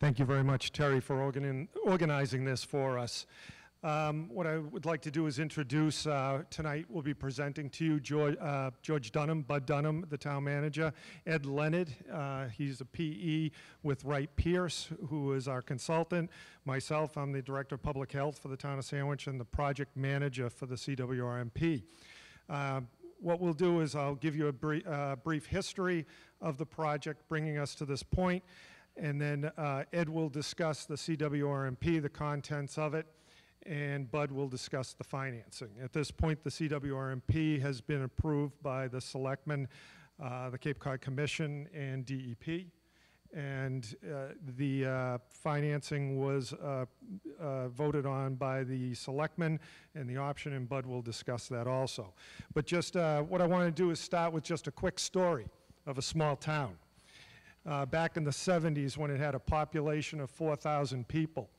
Thank you very much, Terry, for organizing this for us. What I would like to do is introduce, tonight we'll be presenting to you George Dunham, Bud Dunham, the town manager, Ed Leonard, he's a PE with Wright Pierce, who is our consultant, myself, I'm the Director of Public Health for the town of Sandwich and the project manager for the CWRMP. What we'll do is I'll give you a brief history of the project bringing us to this point, and then Ed will discuss the CWRMP, the contents of it, and Bud will discuss the financing. At this point, the CWRMP has been approved by the Selectmen, the Cape Cod Commission, and DEP. And the financing was voted on by the Selectmen and the option, and Bud will discuss that also. But just what I want to do is start with just a quick story of a small town. Back in the 70s, when it had a population of 4,000 people,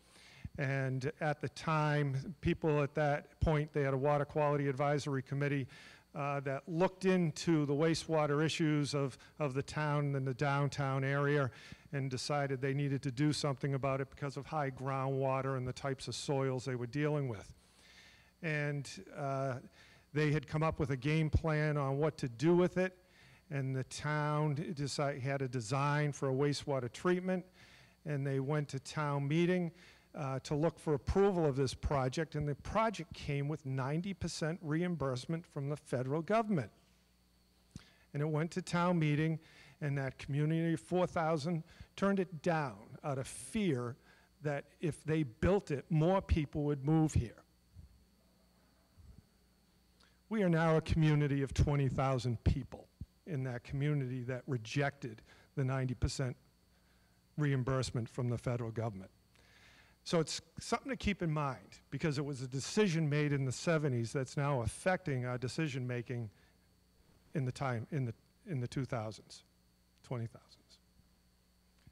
and at the time, people at that point, they had a water quality advisory committee that looked into the wastewater issues of the town and the downtown area and decided they needed to do something about it because of high groundwater and the types of soils they were dealing with. And they had come up with a game plan on what to do with it, and the town had a design for a wastewater treatment, and they went to town meeting to look for approval of this project, and the project came with 90% reimbursement from the federal government. And it went to town meeting, and that community of 4,000 turned it down out of fear that if they built it, more people would move here. We are now a community of 20,000 people in that community that rejected the 90% reimbursement from the federal government. So it's something to keep in mind, because it was a decision made in the 70s that's now affecting our decision making in the time in the 2000s, 20,000s.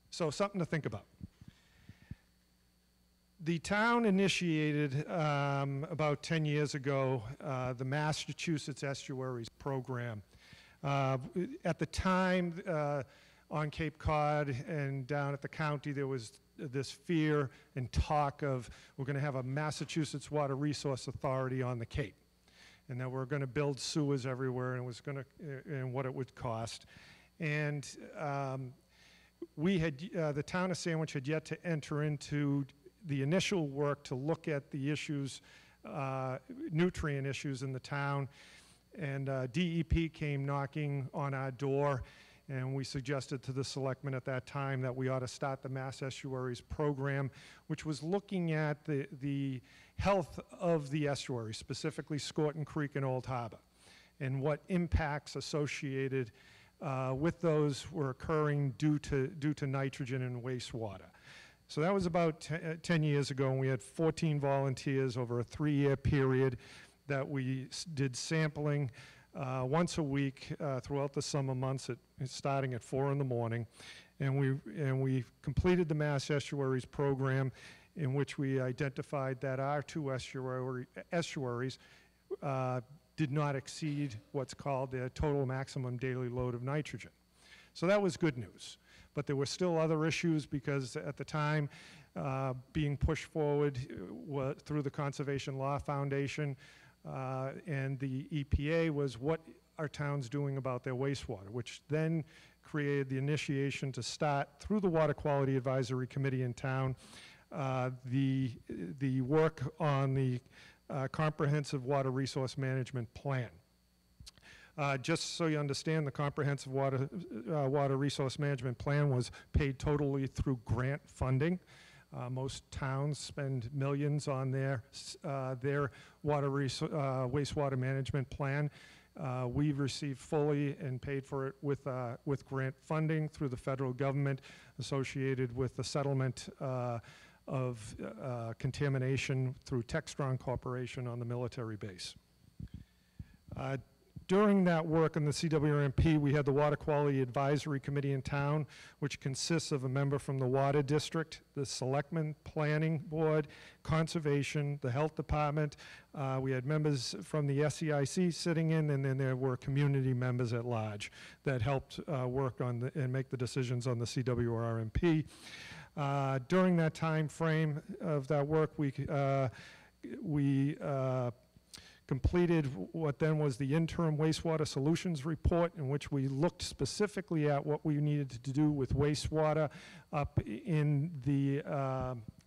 So something to think about. The town initiated about 10 years ago the Massachusetts Estuaries Program. At the time, on Cape Cod and down at the county, there was this fear and talk of we're going to have a Massachusetts Water Resource Authority on the Cape, and that we're going to build sewers everywhere, and it was going to and what it would cost. And we had the town of Sandwich had yet to enter into the initial work to look at the issues, nutrient issues in the town, and DEP came knocking on our door. And we suggested to the selectmen at that time that we ought to start the Mass Estuaries Program, which was looking at the health of the estuary, specifically Scorton Creek and Old Harbor, and what impacts associated with those were occurring due to nitrogen and wastewater. So that was about 10 years ago, and we had 14 volunteers over a 3-year period that we did sampling once a week throughout the summer months, starting at 4 in the morning, and we completed the Mass Estuaries Program, in which we identified that our two estuaries did not exceed what's called the total maximum daily load of nitrogen. So that was good news, but there were still other issues, because at the time, being pushed forward through the Conservation Law Foundation and the EPA was what are towns doing about their wastewater, which then created the initiation to start through the Water Quality Advisory Committee in town, the work on the Comprehensive Water Resource Management Plan. Just so you understand, the Comprehensive Water Resource Management Plan was paid totally through grant funding. Most towns spend millions on their wastewater management plan. We received fully and paid for it with grant funding through the federal government associated with the settlement of contamination through Textron Corporation on the military base. During that work in the CWRMP, we had the Water Quality Advisory Committee in town, which consists of a member from the Water District, the Selectmen, Planning Board, Conservation, the Health Department. We had members from the SEIC sitting in, and then there were community members at large that helped work on and make the decisions on the CWRMP. During that time frame of that work, we completed what then was the interim wastewater solutions report, in which we looked specifically at what we needed to do with wastewater up in the,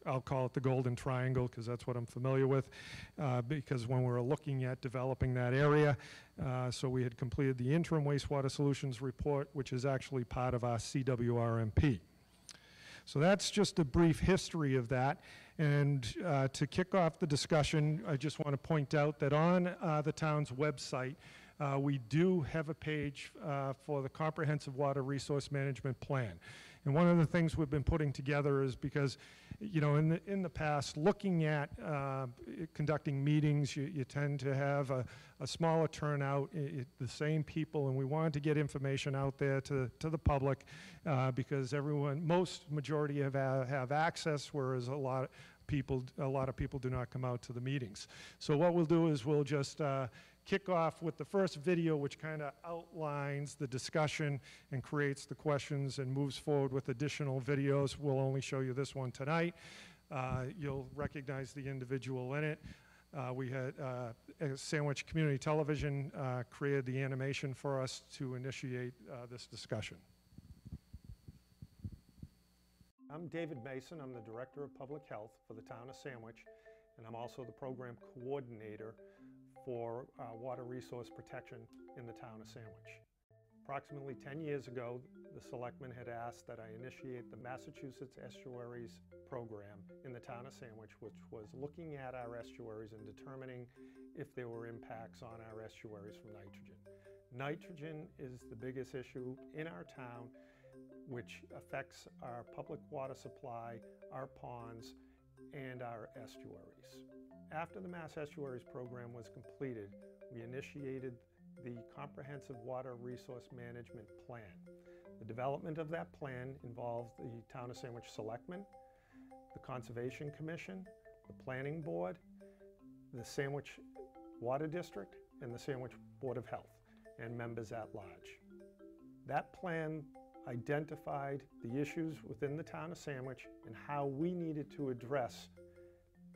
I'll call it the Golden Triangle because that's what I'm familiar with, because when we were looking at developing that area, so we had completed the interim wastewater solutions report, which is actually part of our CWRMP. So that's just a brief history of that. And to kick off the discussion, I just want to point out that on the town's website, we do have a page for the Comprehensive Water Resource Management Plan. And one of the things we've been putting together is because, you know, in the past, looking at conducting meetings, you tend to have a smaller turnout, the same people, and we wanted to get information out there to the public because everyone, majority have access, whereas a lot of people do not come out to the meetings. So what we'll do is we'll just kick off with the first video, which kind of outlines the discussion and creates the questions and moves forward with additional videos. We'll only show you this one tonight. You'll recognize the individual in it. We had Sandwich Community Television created the animation for us to initiate this discussion. I'm David Mason. I'm the Director of Public Health for the Town of Sandwich, and I'm also the Program Coordinator for water resource protection in the Town of Sandwich. Approximately 10 years ago, the selectmen had asked that I initiate the Massachusetts Estuaries Program in the Town of Sandwich, which was looking at our estuaries and determining if there were impacts on our estuaries from nitrogen. Nitrogen is the biggest issue in our town, which affects our public water supply, our ponds, and our estuaries. After the Mass Estuaries Program was completed, we initiated the Comprehensive Water Resource Management Plan. The development of that plan involved the Town of Sandwich Selectmen, the Conservation Commission, the Planning Board, the Sandwich Water District, and the Sandwich Board of Health, and members at large. That plan identified the issues within the Town of Sandwich and how we needed to address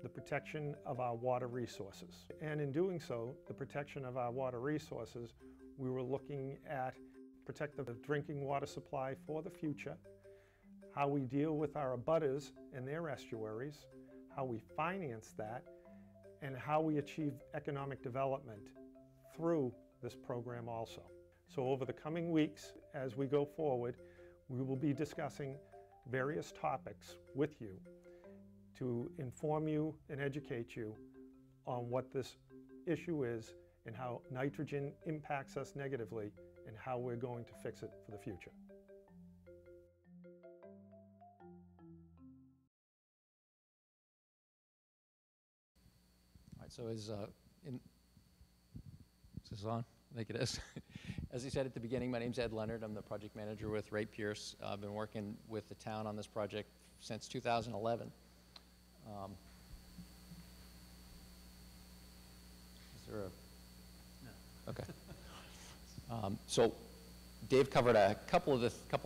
the protection of our water resources. And in doing so, the protection of our water resources, we were looking at protect the drinking water supply for the future, how we deal with our abutters and their estuaries, how we finance that, and how we achieve economic development through this program also. So over the coming weeks, as we go forward, we will be discussing various topics with you to inform you and educate you on what this issue is and how nitrogen impacts us negatively and how we're going to fix it for the future. All right, so is this on? I think it is. As you said at the beginning, my name's Ed Leonard. I'm the project manager with Wright Pierce. I've been working with the town on this project since 2011. Is there a? No. Okay. So Dave covered a couple of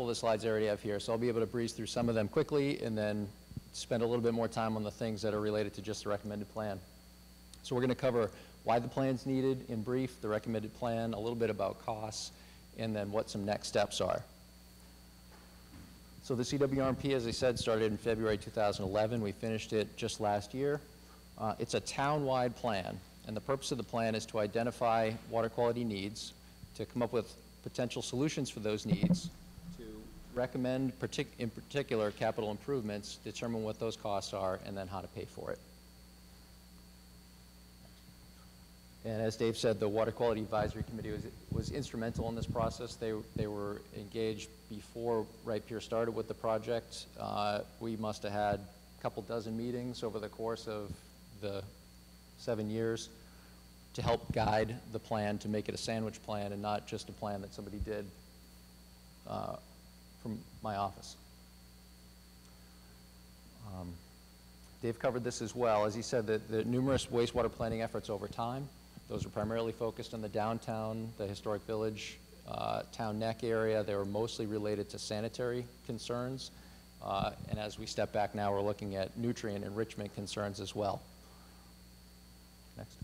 the slides I already have here, so I'll be able to breeze through some of them quickly and then spend a little bit more time on the things that are related to just the recommended plan. So we're going to cover why the plan's needed in brief, the recommended plan, a little bit about costs, and then what some next steps are. So the CWRMP, as I said, started in February 2011. We finished it just last year. It's a town-wide plan, and the purpose of the plan is to identify water quality needs, to come up with potential solutions for those needs, to recommend in particular capital improvements, determine what those costs are, and then how to pay for it. And as Dave said, the Water Quality Advisory Committee was instrumental in this process. They were engaged before Wright Pierce started with the project. We must have had a couple dozen meetings over the course of the 7 years to help guide the plan, to make it a sandwich plan and not just a plan that somebody did from my office. Dave covered this as well. As he said, the numerous wastewater planning efforts over time. Those are primarily focused on the downtown, the historic village, town neck area. They were mostly related to sanitary concerns And as we step back now, we're looking at nutrient enrichment concerns as well. Next.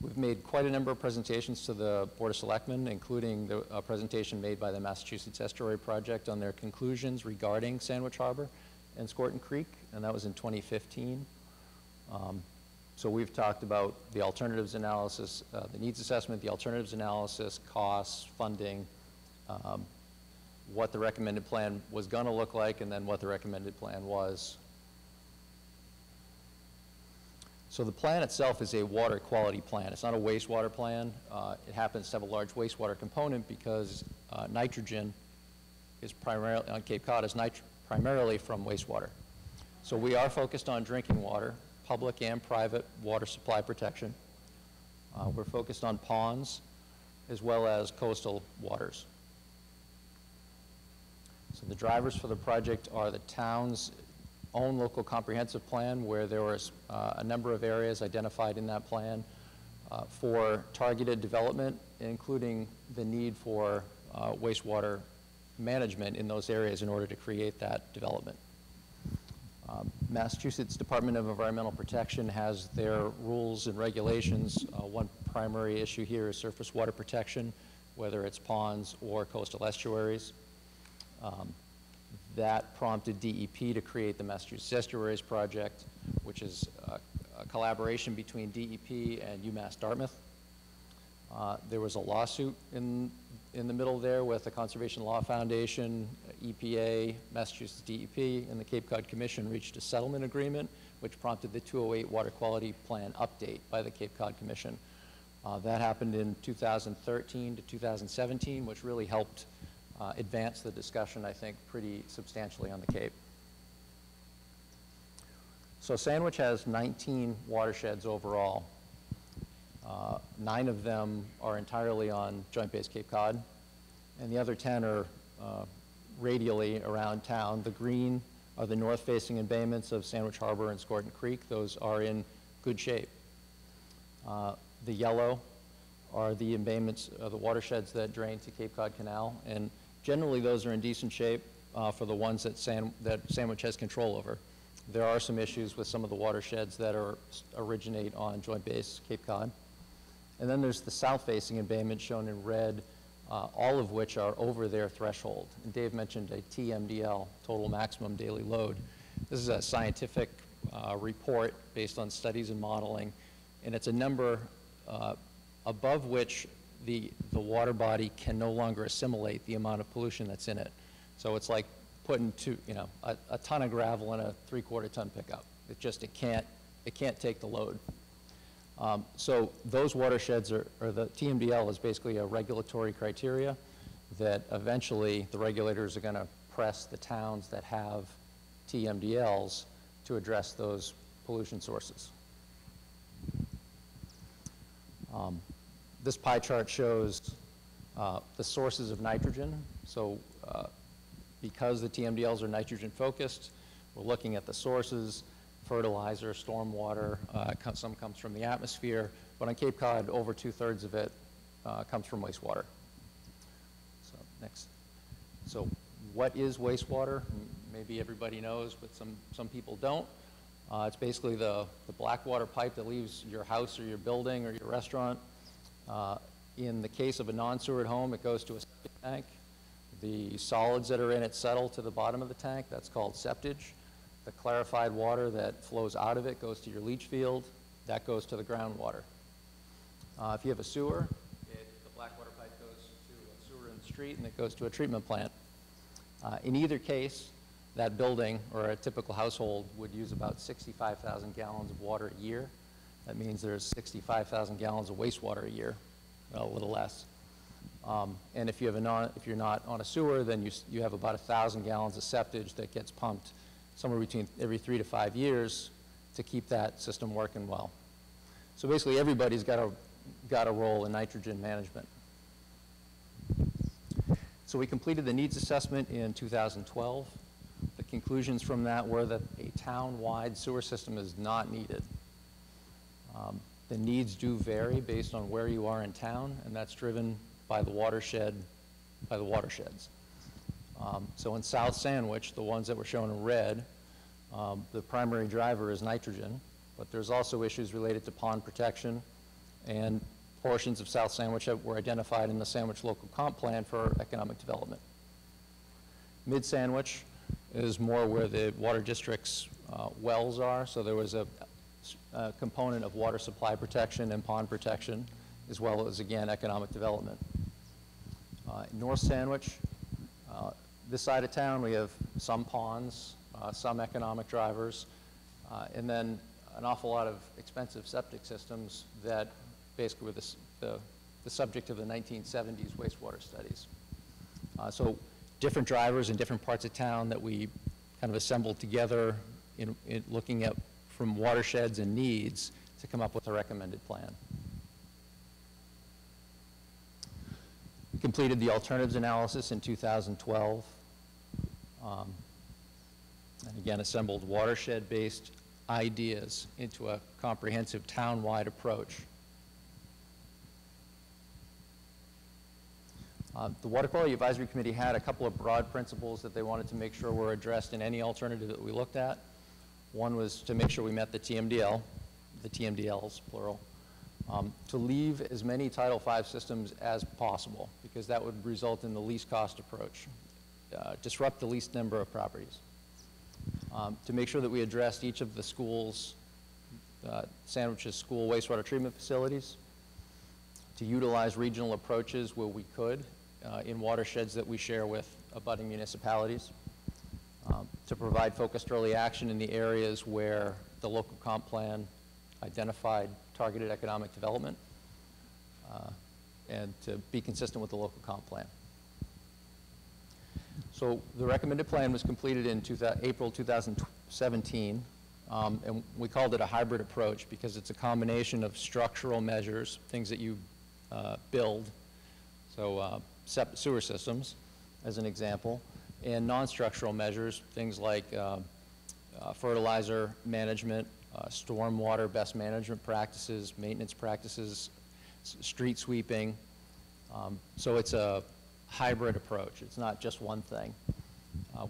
We've made quite a number of presentations to the Board of Selectmen, including the presentation made by the Massachusetts Estuary Project on their conclusions regarding Sandwich Harbor and Scorton Creek, and that was in 2015. So we've talked about the alternatives analysis, the needs assessment, the alternatives analysis, costs, funding, what the recommended plan was going to look like, and then what the recommended plan was. So the plan itself is a water quality plan. It's not a wastewater plan. It happens to have a large wastewater component because nitrogen is primarily, on Cape Cod, is primarily from wastewater. So we are focused on drinking water, public and private water supply protection. We're focused on ponds as well as coastal waters. So the drivers for the project are the town's own local comprehensive plan, where there was a number of areas identified in that plan for targeted development, including the need for wastewater management in those areas in order to create that development. Massachusetts Department of Environmental Protection has their rules and regulations. One primary issue here is surface water protection, whether it's ponds or coastal estuaries. That prompted DEP to create the Massachusetts Estuaries Project, which is a collaboration between DEP and UMass Dartmouth. There was a lawsuit in the middle there with the Conservation Law Foundation, EPA, Massachusetts DEP, and the Cape Cod Commission reached a settlement agreement, which prompted the 208 Water Quality Plan update by the Cape Cod Commission. That happened in 2013 to 2017, which really helped advance the discussion, I think, pretty substantially on the Cape. So Sandwich has 19 watersheds overall. 9 of them are entirely on Joint Base Cape Cod, and the other 10 are radially around town. The green are the north-facing embayments of Sandwich Harbor and Scorton Creek. Those are in good shape. The yellow are the embayments, the watersheds that drain to Cape Cod Canal, and generally those are in decent shape for the ones that, Sandwich has control over. There are some issues with some of the watersheds that originate on Joint Base Cape Cod. And then there's the south-facing embayment shown in red, all of which are over their threshold. And Dave mentioned a TMDL, total maximum daily load. This is a scientific report based on studies and modeling, and it's a number above which the water body can no longer assimilate the amount of pollution that's in it. So it's like putting a ton of gravel in a 3/4 ton pickup. It just, it can't take the load. So those watersheds are, or the TMDL is basically a regulatory criteria that eventually the regulators are gonna press the towns that have TMDLs to address those pollution sources. This pie chart shows the sources of nitrogen. So because the TMDLs are nitrogen focused, we're looking at the sources, fertilizer, stormwater, some comes from the atmosphere, but on Cape Cod, over 2/3 of it comes from wastewater. So next. So what is wastewater? Maybe everybody knows, but some people don't. It's basically the black water pipe that leaves your house or your building or your restaurant. In the case of a non-sewered home, it goes to a septic tank. The solids that are in it settle to the bottom of the tank. That's called septage. The clarified water that flows out of it goes to your leach field. That goes to the groundwater. If you have a sewer, the black water pipe goes to a sewer in the street, and it goes to a treatment plant. In either case, that building or a typical household would use about 65,000 gallons of water a year. That means there's 65,000 gallons of wastewater a year, a little less. And if you have if you're not on a sewer, then you have about 1,000 gallons of septage that gets pumped somewhere between every 3 to 5 years to keep that system working well. So basically, everybody's got a role in nitrogen management. So we completed the needs assessment in 2012. The conclusions from that were that a town-wide sewer system is not needed. The needs do vary based on where you are in town, and that's driven by the watersheds. So in South Sandwich, the ones that were shown in red, the primary driver is nitrogen, but there's also issues related to pond protection, and portions of South Sandwich that were identified in the Sandwich Local Comp Plan for economic development. Mid-Sandwich is more where the water district's wells are, so there was a component of water supply protection and pond protection, as well as, again, economic development. North Sandwich, this side of town, we have some ponds, some economic drivers, and then an awful lot of expensive septic systems that basically were the subject of the 1970s wastewater studies. So different drivers in different parts of town that we kind of assembled together in looking at from watersheds and needs to come up with a recommended plan. We completed the alternatives analysis in 2012, and again assembled watershed-based ideas into a comprehensive town-wide approach. The Water Quality Advisory Committee had a couple of broad principles that they wanted to make sure were addressed in any alternative that we looked at. One was to make sure we met the TMDL, the TMDLs, plural, to leave as many Title V systems as possible, because that would result in the least cost approach, disrupt the least number of properties. To make sure that we addressed each of the schools, Sandwich's school wastewater treatment facilities, to utilize regional approaches where we could in watersheds that we share with abutting municipalities, to provide focused early action in the areas where the local comp plan identified targeted economic development, and to be consistent with the local comp plan. So the recommended plan was completed in April 2017. And we called it a hybrid approach because it's a combination of structural measures, things that you build, so sewer systems, as an example, and non-structural measures, things like fertilizer management, stormwater best management practices, maintenance practices, street sweeping. So it's a hybrid approach. It's not just one thing.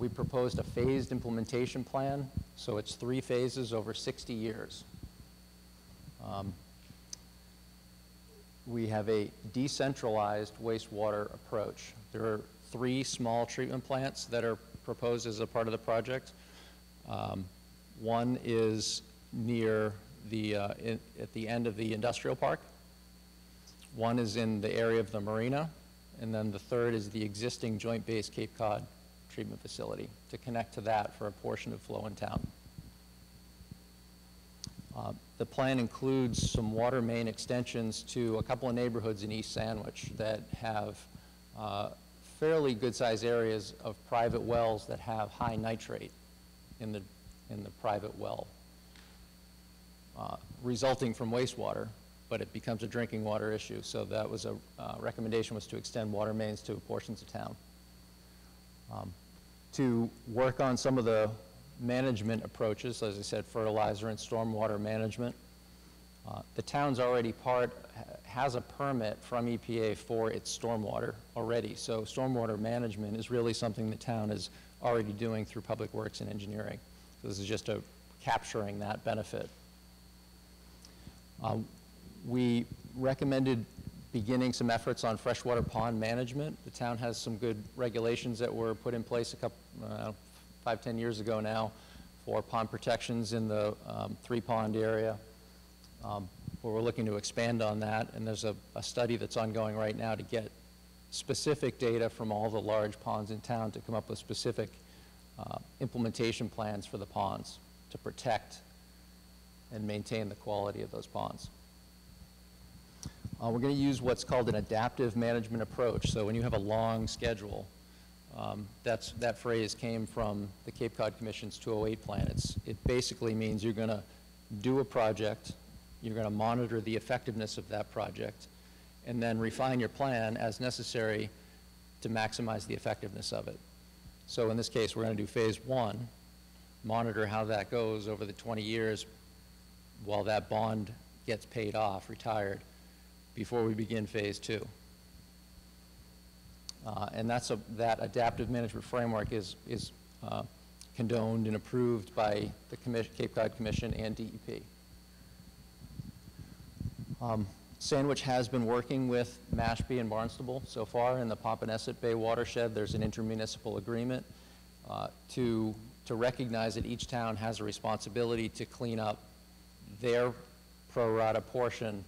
We proposed a phased implementation plan, so it's 3 phases over 60 years. We have a decentralized wastewater approach. There are 3 small treatment plants that are proposed as a part of the project. One is near the, at the end of the industrial park. One is in the area of the marina. And then the third is the existing Joint Base Cape Cod treatment facility to connect to that for a portion of flow in town. The plan includes some water main extensions to a couple of neighborhoods in East Sandwich that have fairly good-sized areas of private wells that have high nitrate in the private well, resulting from wastewater, but it becomes a drinking water issue. So that was a recommendation was to extend water mains to portions of town. To work on some of the management approaches, as I said, fertilizer and stormwater management. The town's already has a permit from EPA for its stormwater already, so stormwater management is really something the town is already doing through public works and engineering. So this is just a capturing that benefit. We recommended beginning some efforts on freshwater pond management. The town has some good regulations that were put in place a couple, 5-10 years ago now for pond protections in the 3-pond area, where we're looking to expand on that. And there's a study that's ongoing right now to get specific data from all the large ponds in town to come up with specific implementation plans for the ponds to protect and maintain the quality of those ponds. We're going to use what's called an adaptive management approach. So when you have a long schedule, that phrase came from the Cape Cod Commission's 208 plan. It basically means you're going to do a project, you're going to monitor the effectiveness of that project, and then refine your plan as necessary to maximize the effectiveness of it. So in this case, we're going to do phase 1, monitor how that goes over the 20 years while that bond gets paid off, retired, before we begin phase 2. And that's a, that adaptive management framework is condoned and approved by the Cape Cod Commission and DEP. Sandwich has been working with Mashpee and Barnstable so far in the Poponesset Bay watershed. There's an intermunicipal agreement to recognize that each town has a responsibility to clean up their pro rata portion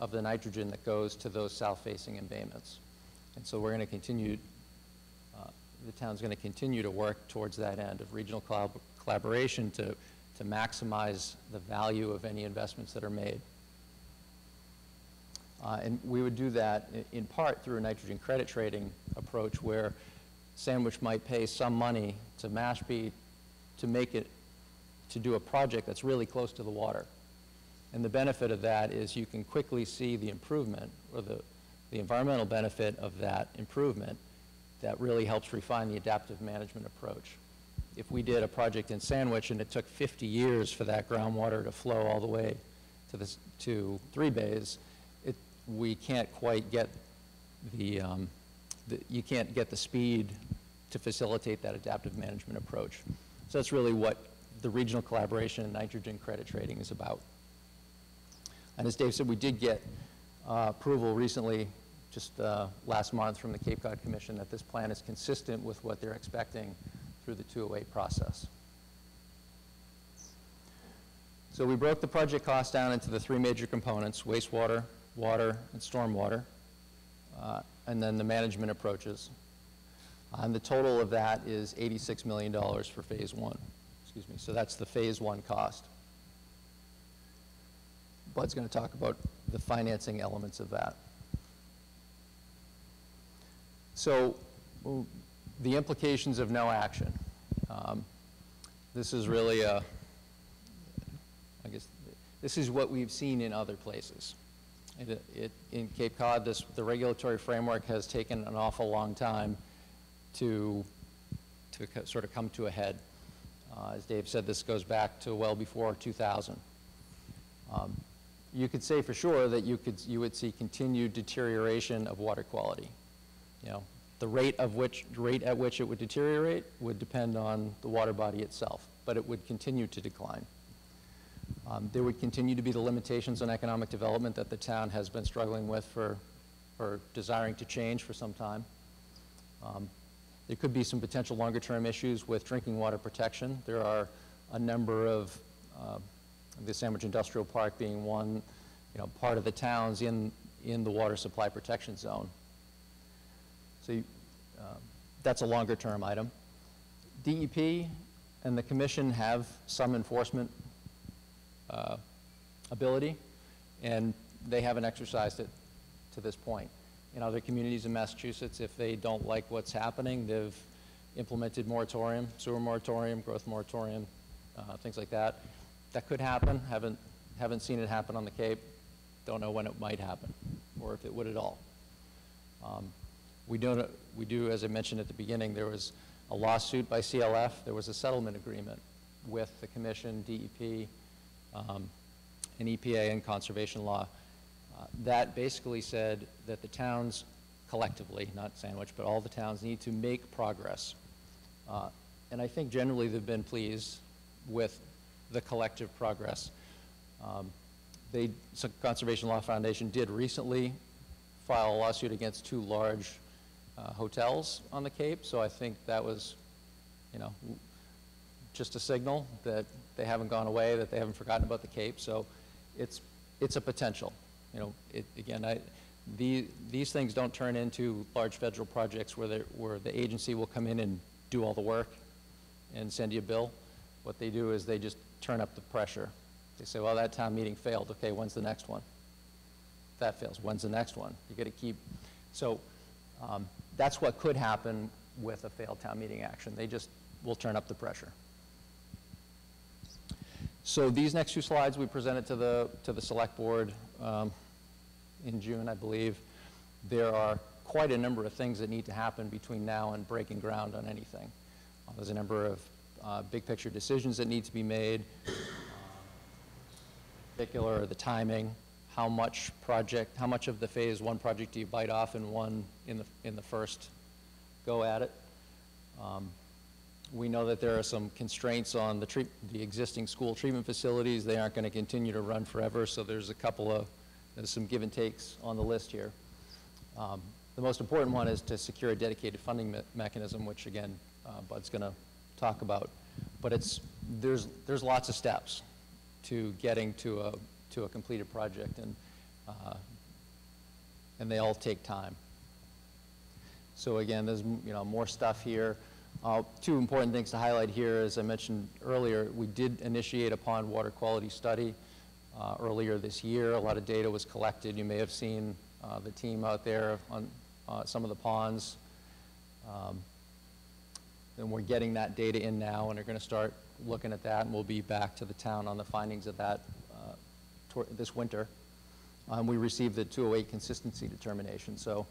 of the nitrogen that goes to those south-facing embayments. And so we're going to continue, the town's going to continue to work towards that end of regional collaboration to maximize the value of any investments that are made. And we would do that in part through a nitrogen credit trading approach where Sandwich might pay some money to Mashpee to make it, to do a project that's really close to the water. And the benefit of that is you can quickly see the improvement or the environmental benefit of that improvement that really helps refine the adaptive management approach. If we did a project in Sandwich and it took 50 years for that groundwater to flow all the way to Three Bays, we can't quite get you can't get the speed to facilitate that adaptive management approach. So that's really what the regional collaboration and nitrogen credit trading is about. And as Dave said, we did get approval recently, just last month, from the Cape Cod Commission that this plan is consistent with what they're expecting through the 208 process. So we broke the project cost down into the three major components: wastewater, water, and stormwater, and then the management approaches. And the total of that is $86 million for phase one. Excuse me, so that's the phase one cost. Bud's going to talk about the financing elements of that. So the implications of no action. This is really a, I guess, this is what we've seen in other places. In Cape Cod, the regulatory framework has taken an awful long time to sort of come to a head. As Dave said, this goes back to well before 2000. You could say for sure that you would see continued deterioration of water quality. You know, the rate at which it would deteriorate would depend on the water body itself, but it would continue to decline. There would continue to be the limitations on economic development that the town has been struggling with for desiring to change for some time. There could be some potential longer-term issues with drinking water protection. There are a number of, the Sandwich Industrial Park being one, you know, part of the towns in the water supply protection zone. So that's a longer-term item. DEP and the Commission have some enforcement ability, and they haven't exercised it to this point. In other communities in Massachusetts, if they don't like what's happening, they've implemented moratorium, sewer moratorium, growth moratorium, things like that. That could happen. Haven't seen it happen on the Cape. Don't know when it might happen, or if it would at all. We do, as I mentioned at the beginning, there was a lawsuit by CLF. There was a settlement agreement with the Commission, DEP, and EPA and conservation law, that basically said that the towns collectively, not Sandwich, but all the towns need to make progress. And I think generally they've been pleased with the collective progress. So Conservation Law Foundation did recently file a lawsuit against two large hotels on the Cape, so I think that was, you know, just a signal that they haven't gone away, that they haven't forgotten about the Cape. So it's a potential. You know, these things don't turn into large federal projects where the agency will come in and do all the work and send you a bill. What they do is they just turn up the pressure. They say, well, that town meeting failed. Okay, when's the next one? That fails. When's the next one? You got to keep. So that's what could happen with a failed town meeting action. They just will turn up the pressure. So these next two slides we presented to the select board in June, I believe. There are quite a number of things that need to happen between now and breaking ground on anything. There's a number of big picture decisions that need to be made, in particular the timing, how much of the phase one project do you bite off in the first go at it. We know that there are some constraints on the existing school treatment facilities. They aren't going to continue to run forever, so there's some give and takes on the list here. The most important one is to secure a dedicated funding mechanism, which again, Bud's going to talk about. But there's lots of steps to getting to a completed project, and they all take time. So again, there's more stuff here. Two important things to highlight here, as I mentioned earlier, we did initiate a pond water quality study earlier this year. A lot of data was collected. You may have seen the team out there on some of the ponds. And we're getting that data in now and are going to start looking at that, and we'll be back to the town on the findings of that this winter. We received the 208 consistency determination. So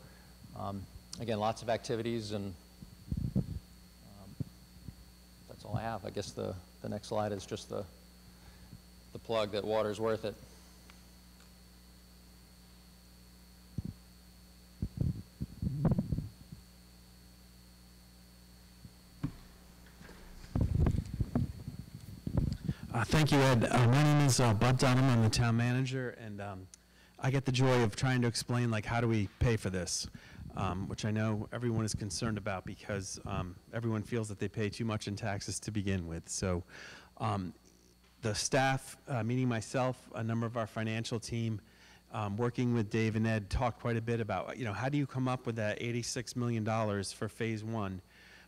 again, lots of activities, and that's all I have. I guess the next slide is just the plug that water's worth it. Thank you, Ed. My name is Bud Dunham. I'm the town manager, and I get the joy of trying to explain, like, how do we pay for this, which I know everyone is concerned about because everyone feels that they pay too much in taxes to begin with. So the staff, meaning myself, a number of our financial team, working with Dave and Ed, talked quite a bit about, how do you come up with that $86 million for phase one,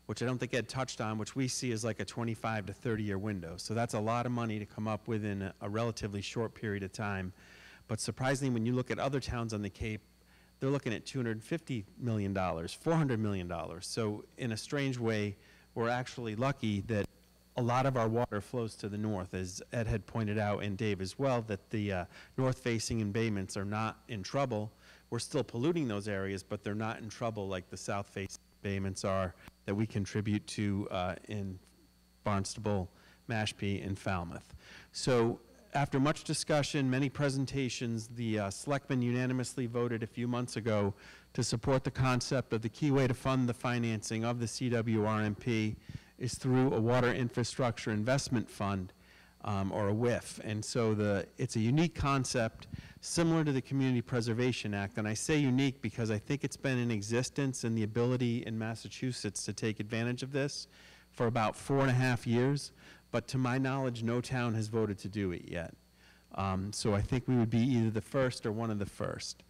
which I don't think Ed touched on, which we see as like a 25 to 30-year window. So that's a lot of money to come up with in a relatively short period of time. But surprisingly, when you look at other towns on the Cape, they're looking at $250 million, $400 million. So in a strange way, we're actually lucky that a lot of our water flows to the north, as Ed had pointed out, and Dave as well, that the north-facing embayments are not in trouble. We're still polluting those areas, but they're not in trouble like the south-facing embayments are that we contribute to in Barnstable, Mashpee, and Falmouth. So after much discussion, many presentations, the selectmen unanimously voted a few months ago to support the concept of the key way to fund the financing of the CWRMP is through a water infrastructure investment fund, or a WIF. And so it's a unique concept similar to the Community Preservation Act. And I say unique because I think it's been in existence and the ability in Massachusetts to take advantage of this for about 4.5 years. But to my knowledge, no town has voted to do it yet. So I think we would be either the first or one of the first.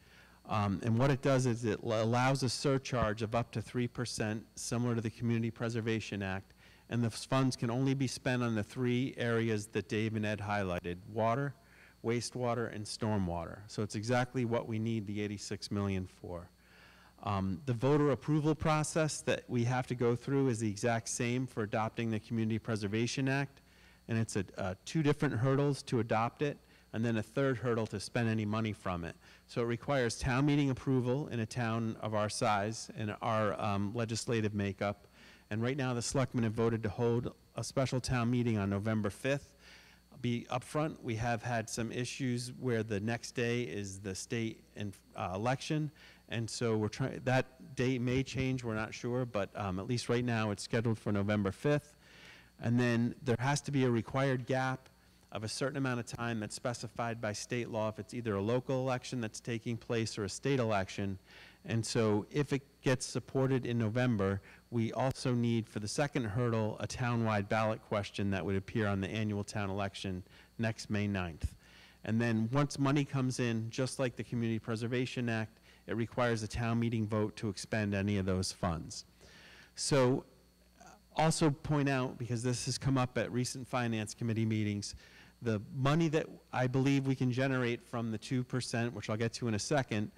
And what it does is it allows a surcharge of up to 3%, similar to the Community Preservation Act, and the funds can only be spent on the three areas that Dave and Ed highlighted: water, wastewater, and stormwater. So it's exactly what we need the $86 million for. The voter approval process that we have to go through is the exact same for adopting the Community Preservation Act, and it's two different hurdles to adopt it, and then a third hurdle to spend any money from it. So it requires town meeting approval in a town of our size and our legislative makeup. And right now the selectmen have voted to hold a special town meeting on November 5th. Be upfront, we have had some issues where the next day is the state election, and so we're trying. That date may change. We're not sure, but at least right now it's scheduled for November 5th. And then there has to be a required gap of a certain amount of time that's specified by state law if it's either a local election that's taking place or a state election. And so if it gets supported in November, we also need for the second hurdle a townwide ballot question that would appear on the annual town election next May 9th. And then once money comes in, just like the Community Preservation Act, it requires a town meeting vote to expend any of those funds. So also point out, because this has come up at recent Finance Committee meetings, the money that I believe we can generate from the 2%, which I'll get to in a second,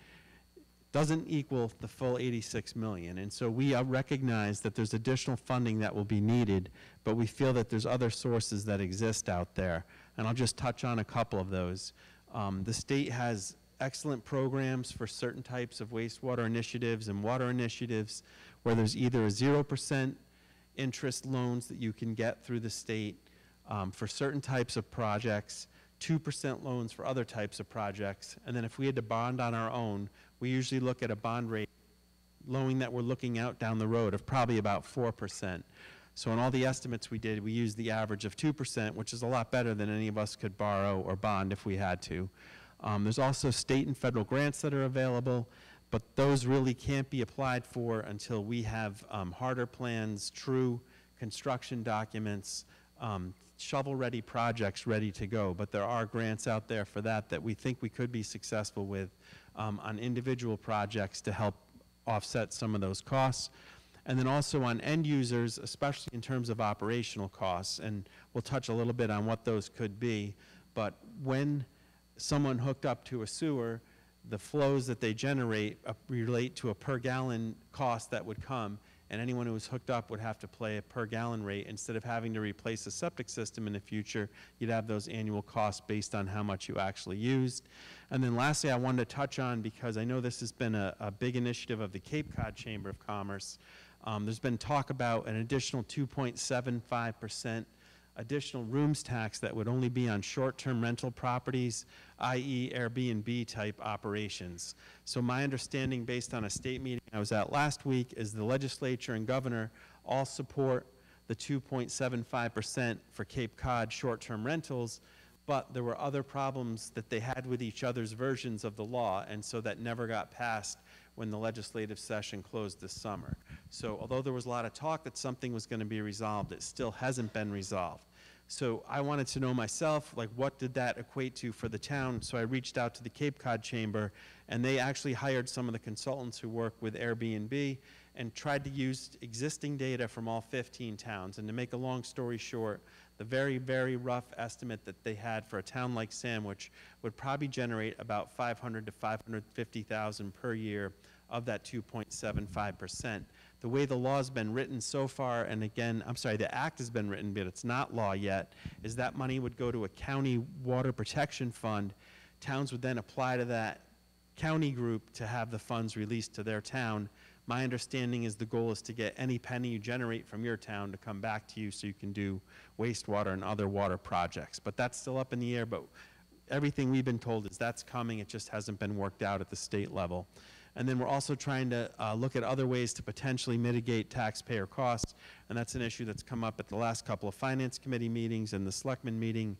doesn't equal the full $86 million. And so we recognize that there's additional funding that will be needed, but we feel that there's other sources that exist out there. And I'll just touch on a couple of those. The state has excellent programs for certain types of wastewater initiatives and water initiatives where there's either a 0% interest loans that you can get through the state for certain types of projects, 2% loans for other types of projects, and then if we had to bond on our own, we usually look at a bond rate loan that we're looking out down the road of probably about 4%. So in all the estimates we did, we used the average of 2%, which is a lot better than any of us could borrow or bond if we had to. There's also state and federal grants that are available, but those really can't be applied for until we have harder plans, true construction documents, shovel-ready projects ready to go. But there are grants out there for that that we think we could be successful with on individual projects to help offset some of those costs. And then also on end users, especially in terms of operational costs. And we'll touch a little bit on what those could be. But when someone hooked up to a sewer, the flows that they generate relate to a per gallon cost that would come, and anyone who was hooked up would have to pay a per gallon rate. Instead of having to replace a septic system in the future, you'd have those annual costs based on how much you actually used. And then lastly, I wanted to touch on, because I know this has been a big initiative of the Cape Cod Chamber of Commerce, there's been talk about an additional 2.75% additional rooms tax that would only be on short-term rental properties, i.e. Airbnb type operations. So my understanding, based on a state meeting I was at last week, is the legislature and governor all support the 2.75% for Cape Cod short-term rentals, but there were other problems that they had with each other's versions of the law, and so that never got passed when the legislative session closed this summer. So although there was a lot of talk that something was going to be resolved, it still hasn't been resolved. So I wanted to know myself, like, what did that equate to for the town? So I reached out to the Cape Cod Chamber, and they actually hired some of the consultants who work with Airbnb and tried to use existing data from all 15 towns. And to make a long story short, the very, very rough estimate that they had for a town like Sandwich would probably generate about 500 to 550,000 per year of that 2.75%. The way the law's been written so far, and again, I'm sorry, the act has been written, but it's not law yet, is that money would go to a county water protection fund. Towns would then apply to that county group to have the funds released to their town. My understanding is the goal is to get any penny you generate from your town to come back to you so you can do wastewater and other water projects. But that's still up in the air, but everything we've been told is that's coming. It just hasn't been worked out at the state level. And then we're also trying to look at other ways to potentially mitigate taxpayer costs, and that's an issue that's come up at the last couple of Finance Committee meetings and the Selectmen meeting.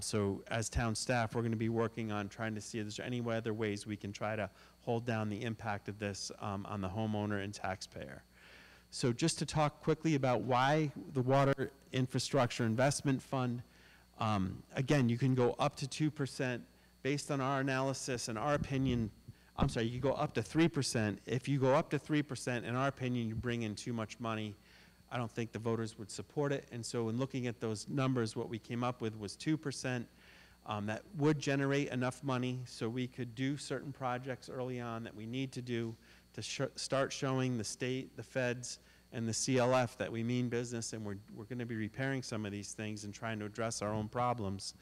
So as town staff, we're going to be working on trying to see if there's any other ways we can try to hold down the impact of this on the homeowner and taxpayer. So just to talk quickly about why the Water Infrastructure Investment Fund, again, you can go up to 2%. Based on our analysis and our opinion, I'm sorry, you go up to 3%. If you go up to 3%, in our opinion, you bring in too much money. I don't think the voters would support it. And so in looking at those numbers, what we came up with was 2%. That would generate enough money so we could do certain projects early on that we need to do to start showing the state, the feds, and the CLF that we mean business, and we're going to be repairing some of these things and trying to address our own problems.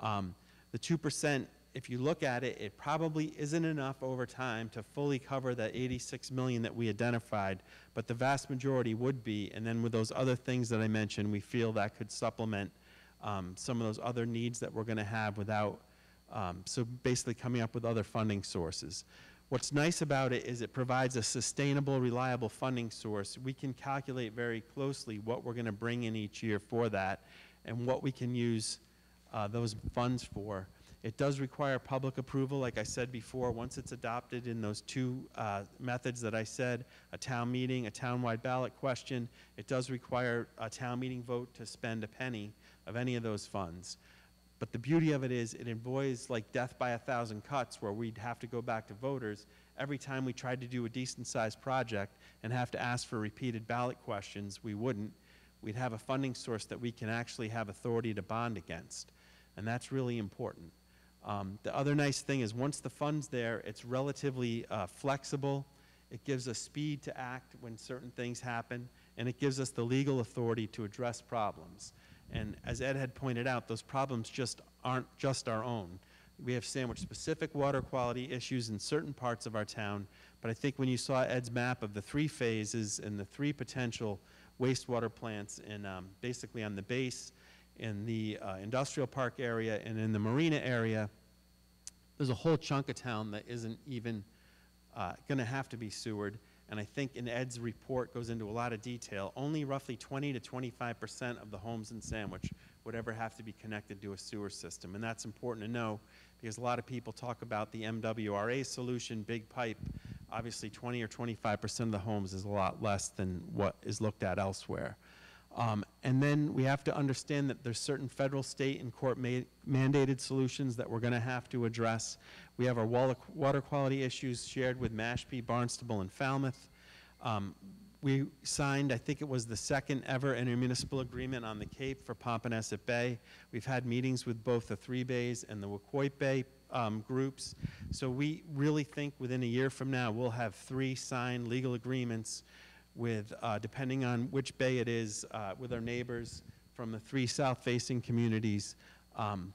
The 2%, if you look at it, it probably isn't enough over time to fully cover that $86 million that we identified, but the vast majority would be, and then with those other things that I mentioned, we feel that could supplement some of those other needs that we're going to have without, so basically coming up with other funding sources. What's nice about it is it provides a sustainable, reliable funding source. We can calculate very closely what we're going to bring in each year for that and what we can use those funds for. It does require public approval, like I said before. Once it's adopted in those two methods that I said, a town meeting, a town-wide ballot question, it does require a town meeting vote to spend a penny of any of those funds. But the beauty of it is it avoids like death by a thousand cuts, where we'd have to go back to voters every time we tried to do a decent-sized project and have to ask for repeated ballot questions. We wouldn't. We'd have a funding source that we can actually have authority to bond against, and that's really important. The other nice thing is once the fund's there, it's relatively flexible. It gives us speed to act when certain things happen, and it gives us the legal authority to address problems. And as Ed had pointed out, those problems just aren't just our own. We have Sandwich-specific water quality issues in certain parts of our town, but I think when you saw Ed's map of the three phases and the three potential wastewater plants in, basically on the base, in the industrial park area, and in the marina area, there's a whole chunk of town that isn't even going to have to be sewered. and I think in Ed's report goes into a lot of detail, only roughly 20% to 25% of the homes in Sandwich would ever have to be connected to a sewer system. And that's important to know because a lot of people talk about the MWRA solution, big pipe. Obviously, 20 or 25% of the homes is a lot less than what is looked at elsewhere. And then we have to understand that there's certain federal, state, and court mandated solutions that we're going to have to address. We have our water quality issues shared with Mashpee, Barnstable, and Falmouth. We signed, I think it was the second ever intermunicipal agreement on the Cape for Poponesset Bay. We've had meetings with both the Three Bays and the Wacoit Bay groups. So we really think within a year from now we'll have 3 signed legal agreements with, depending on which bay it is, with our neighbors from the 3 south-facing communities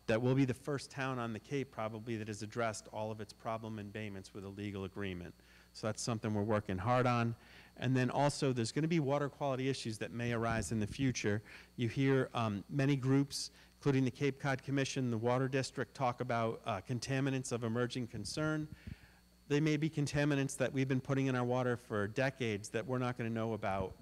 that will be the first town on the Cape probably that has addressed all of its problem and abatements with a legal agreement. So that's something we're working hard on. And then also there's going to be water quality issues that may arise in the future. You hear many groups, including the Cape Cod Commission, the Water District, talk about contaminants of emerging concern. They may be contaminants that we've been putting in our water for decades that we're not going to know about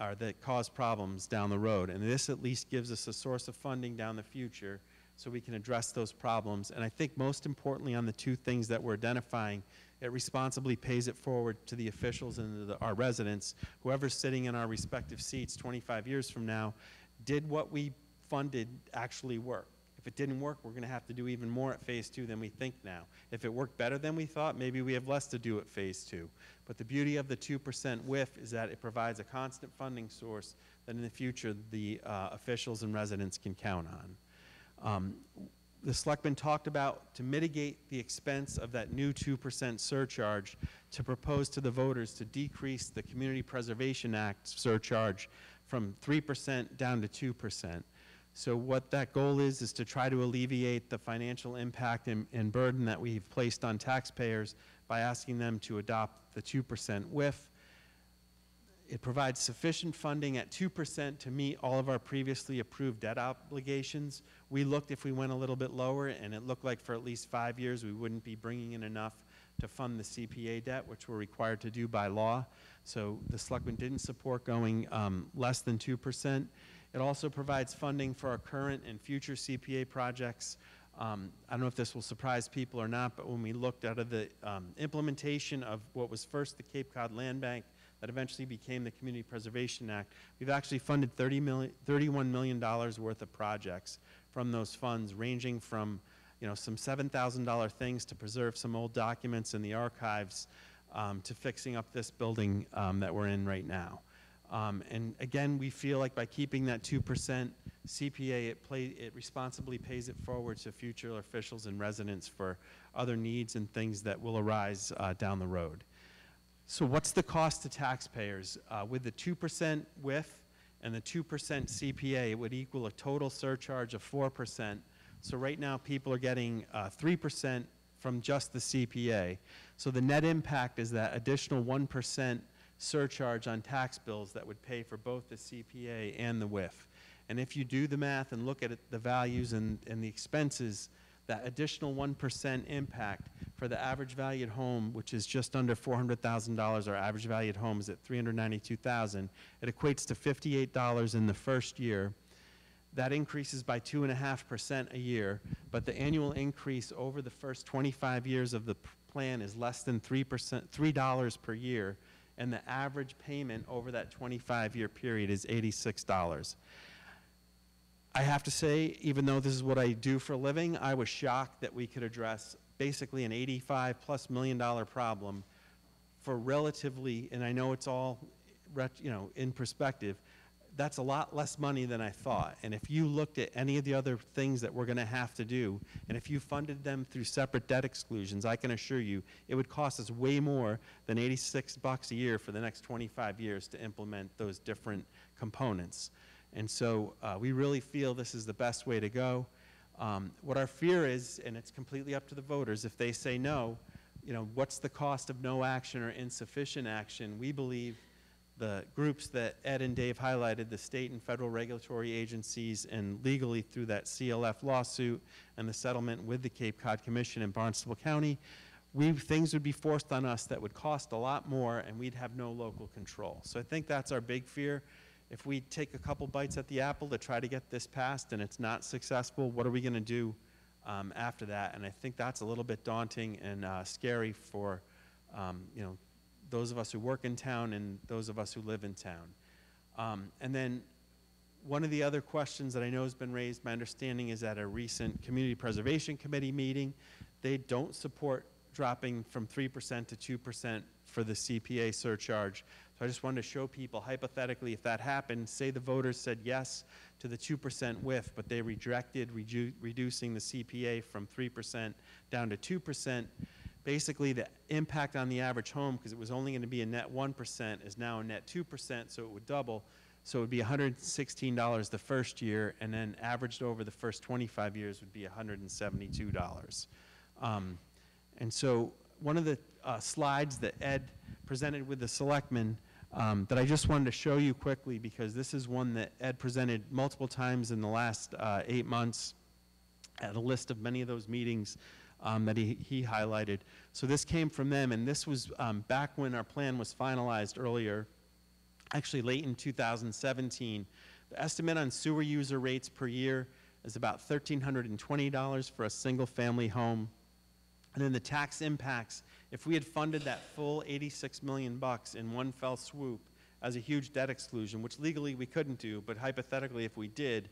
or that cause problems down the road. And this at least gives us a source of funding down the future so we can address those problems. And I think most importantly on the 2 things that we're identifying, it responsibly pays it forward to the officials and to our residents. Whoever's sitting in our respective seats 25 years from now, did what we funded actually work? If it didn't work, we're going to have to do even more at phase 2 than we think now. If it worked better than we thought, maybe we have less to do at phase 2. But the beauty of the 2% WIF is that it provides a constant funding source that in the future the officials and residents can count on. The selectmen talked about to mitigate the expense of that new 2% surcharge to propose to the voters to decrease the Community Preservation Act surcharge from 3% down to 2%. So what that goal is to try to alleviate the financial impact and burden that we've placed on taxpayers by asking them to adopt the 2% WIF. It provides sufficient funding at 2% to meet all of our previously approved debt obligations. We looked if we went a little bit lower, and it looked like for at least 5 years we wouldn't be bringing in enough to fund the CPA debt, which we're required to do by law. So the selectmen didn't support going less than 2%. It also provides funding for our current and future CPA projects. I don't know if this will surprise people or not, but when we looked out of the implementation of what was first the Cape Cod Land Bank that eventually became the Community Preservation Act, we've actually funded $31 million worth of projects from those funds, ranging from some $7,000 things to preserve some old documents in the archives to fixing up this building that we're in right now. And again, we feel like by keeping that 2% CPA, it responsibly pays it forward to future officials and residents for other needs and things that will arise down the road. So what's the cost to taxpayers? With the 2% WIF and the 2% CPA, it would equal a total surcharge of 4%. So right now, people are getting 3% from just the CPA. So the net impact is that additional 1% surcharge on tax bills that would pay for both the CPA and the WIF. And if you do the math and look at the values and the expenses, that additional 1% impact for the average valued home, which is just under $400,000, our average valued home is at $392,000, it equates to $58 in the first year. That increases by 2.5% a year, but the annual increase over the first 25 years of the plan is less than 3%, $3 per year, and the average payment over that 25-year period is $86. I have to say, even though this is what I do for a living, I was shocked that we could address basically an $85+ million problem for relatively, and I know it's all in perspective, that's a lot less money than I thought. And if you looked at any of the other things that we're going to have to do, and if you funded them through separate debt exclusions, I can assure you it would cost us way more than $86 a year for the next 25 years to implement those different components. And so we really feel this is the best way to go. What our fear is, and it's completely up to the voters, if they say no, what's the cost of no action or insufficient action? We believe the groups that Ed and Dave highlighted, the state and federal regulatory agencies, and legally through that CLF lawsuit and the settlement with the Cape Cod Commission in Barnstable County, things would be forced on us that would cost a lot more, and we'd have no local control. So I think that's our big fear. If we take a couple bites at the apple to try to get this passed and it's not successful, what are we going to do after that? And I think that's a little bit daunting and scary for you know, those of us who work in town and those of us who live in town. And then one of the other questions that I know has been raised, my understanding is at a recent Community Preservation Committee meeting, they don't support dropping from 3% to 2% for the CPA surcharge. So I just wanted to show people, hypothetically, if that happened, say the voters said yes to the 2% WIF, but they rejected reducing the CPA from 3% down to 2%, basically the impact on the average home, because it was only going to be a net 1%, is now a net 2%, so it would double. So it would be $116 the first year, and then averaged over the first 25 years would be $172. And so one of the slides that Ed presented with the selectmen that I just wanted to show you quickly, because this is one that Ed presented multiple times in the last 8 months at a list of many of those meetings that he highlighted. So this came from them, and this was back when our plan was finalized earlier, actually late in 2017. The estimate on sewer user rates per year is about $1,320 for a single family home. And then the tax impacts, if we had funded that full $86 million in one fell swoop as a huge debt exclusion, which legally we couldn't do, but hypothetically if we did,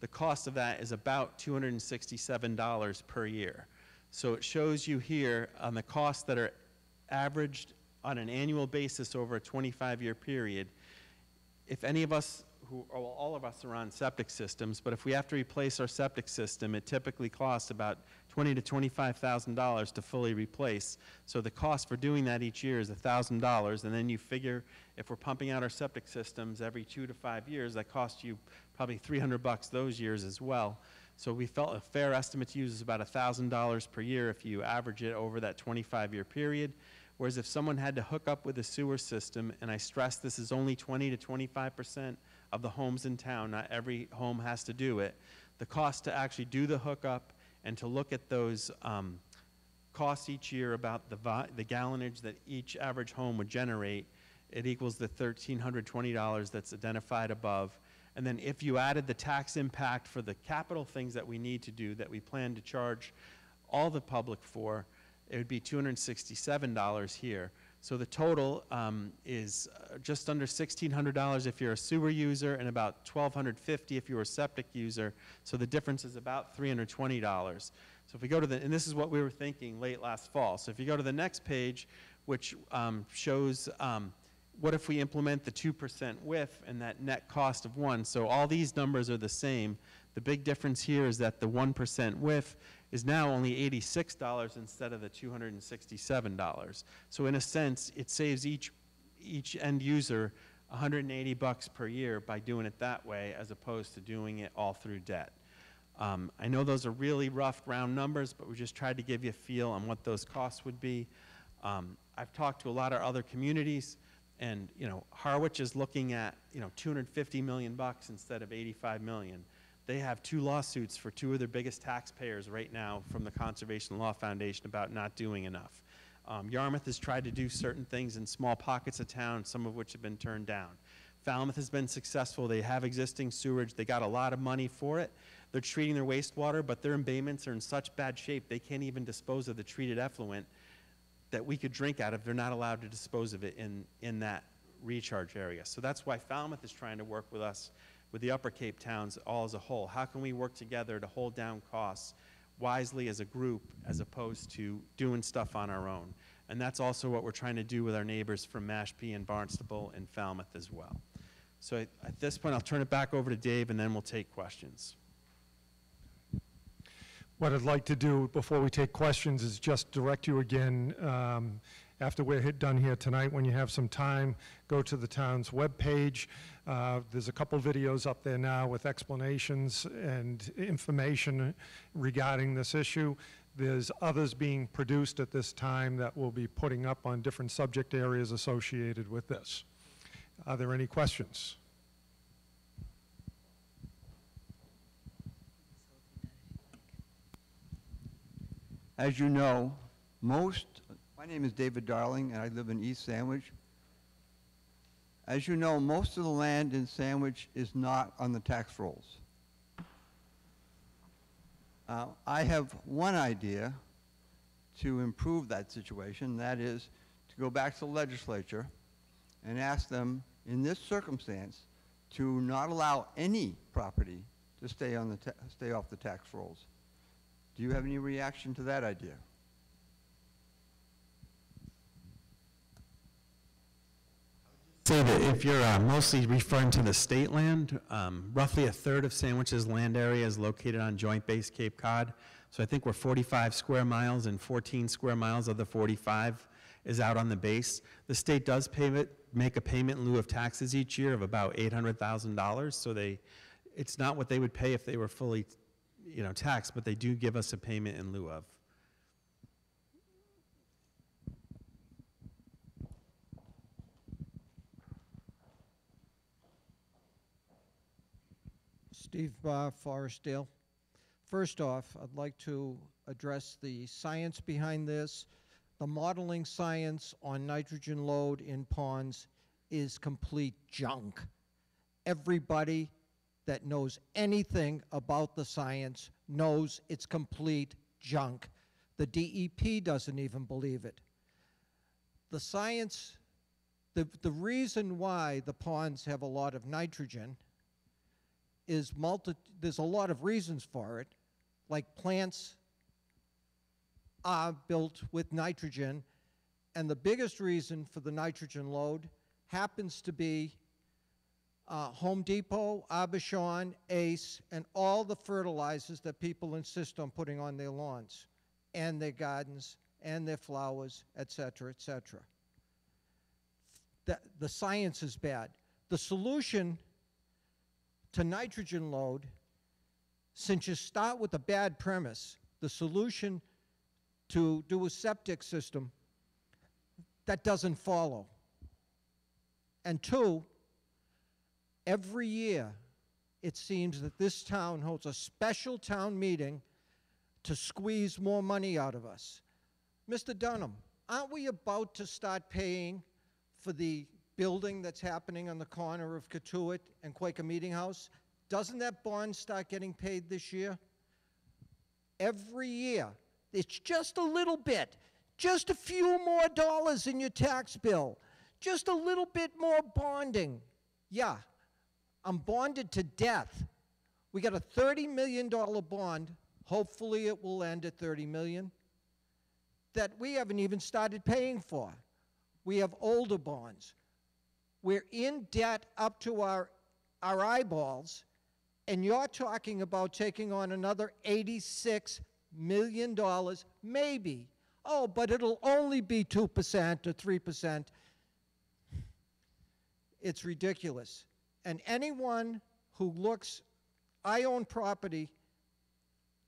the cost of that is about $267 per year. So it shows you here on the costs that are averaged on an annual basis over a 25-year period. If any of us, or all of us, are on septic systems, but if we have to replace our septic system, it typically costs about $20,000 to $25,000 to fully replace. So the cost for doing that each year is $1,000, and then you figure if we're pumping out our septic systems every 2 to 5 years, that costs you probably $300 those years as well. So we felt a fair estimate to use is about $1,000 per year if you average it over that 25-year period. Whereas if someone had to hook up with a sewer system, and I stress this is only 20 to 25% of the homes in town, not every home has to do it, the cost to actually do the hookup and to look at those costs each year about the gallonage that each average home would generate, it equals the $1,320 that's identified above. And then if you added the tax impact for the capital things that we need to do that we plan to charge all the public for, it would be $267 here. So the total is just under $1,600 if you're a sewer user and about $1,250 if you're a septic user. So the difference is about $320. So if we go to the, and this is what we were thinking late last fall. So if you go to the next page, which shows what if we implement the 2% WIF and that net cost of one. So all these numbers are the same. The big difference here is that the 1% WIF is now only $86 instead of the $267. So in a sense, it saves each end user $180 per year by doing it that way as opposed to doing it all through debt. I know those are really rough round numbers, but we just tried to give you a feel on what those costs would be. I've talked to a lot of other communities, and you know, Harwich is looking at, you know, $250 million instead of $85 million. They have two lawsuits for two of their biggest taxpayers right now from the Conservation Law Foundation about not doing enough. Yarmouth has tried to do certain things in small pockets of town, some of which have been turned down. Falmouth has been successful. They have existing sewage. They got a lot of money for it. They're treating their wastewater, but their embayments are in such bad shape they can't even dispose of the treated effluent that we could drink out of. They're not allowed to dispose of it in that recharge area. So that's why Falmouth is trying to work with us, with the Upper Cape towns all as a whole. How can we work together to hold down costs wisely as a group as opposed to doing stuff on our own? And that's also what we're trying to do with our neighbors from Mashpee and Barnstable and Falmouth as well. So at this point, I'll turn it back over to Dave, and then we'll take questions. What I'd like to do before we take questions is just direct you again, after we're done here tonight, when you have some time, go to the town's webpage. There's a couple videos up there now with explanations and information regarding this issue. There's others being produced at this time that we'll be putting up on different subject areas associated with this. Are there any questions? As you know, My name is David Darling, and I live in East Sandwich. As you know, most of the land in Sandwich is not on the tax rolls. I have one idea to improve that situation, and that is to go back to the legislature and ask them, in this circumstance, to not allow any property to stay on the stay off the tax rolls. Do you have any reaction to that idea? Say that if you're mostly referring to the state land, roughly a third of Sandwich's land area is located on Joint Base Cape Cod. So I think we're 45 square miles, and 14 square miles of the 45 is out on the base. The state does make a payment in lieu of taxes each year of about $800,000. So it's not what they would pay if they were fully, taxed, but they do give us a payment in lieu of. Steve Forestdale. First off, I'd like to address the science behind this. The modeling science on nitrogen load in ponds is complete junk. Everybody that knows anything about the science knows it's complete junk. The DEP doesn't even believe it. The science, the reason why the ponds have a lot of nitrogen is there's a lot of reasons for it, like plants are built with nitrogen, and the biggest reason for the nitrogen load happens to be Home Depot, Aubuchon, Ace, and all the fertilizers that people insist on putting on their lawns and their gardens and their flowers, et cetera, et cetera. The science is bad. The solution to nitrogen load, since you start with a bad premise, the solution to do a septic system, that doesn't follow. And two, every year it seems that this town holds a special town meeting to squeeze more money out of us. Mr. Dunham, aren't we about to start paying for the building that's happening on the corner of Katuitt and Quaker Meeting House? Doesn't that bond start getting paid this year? Every year, it's just a little bit, just a few more dollars in your tax bill, just a little bit more bonding. Yeah, I'm bonded to death. We got a $30 million bond. Hopefully it will end at $30 million that we haven't even started paying for. We have older bonds. We're in debt up to our eyeballs, and you're talking about taking on another $86 million, maybe. Oh, but it'll only be 2% or 3%. It's ridiculous. And anyone who looks, I own property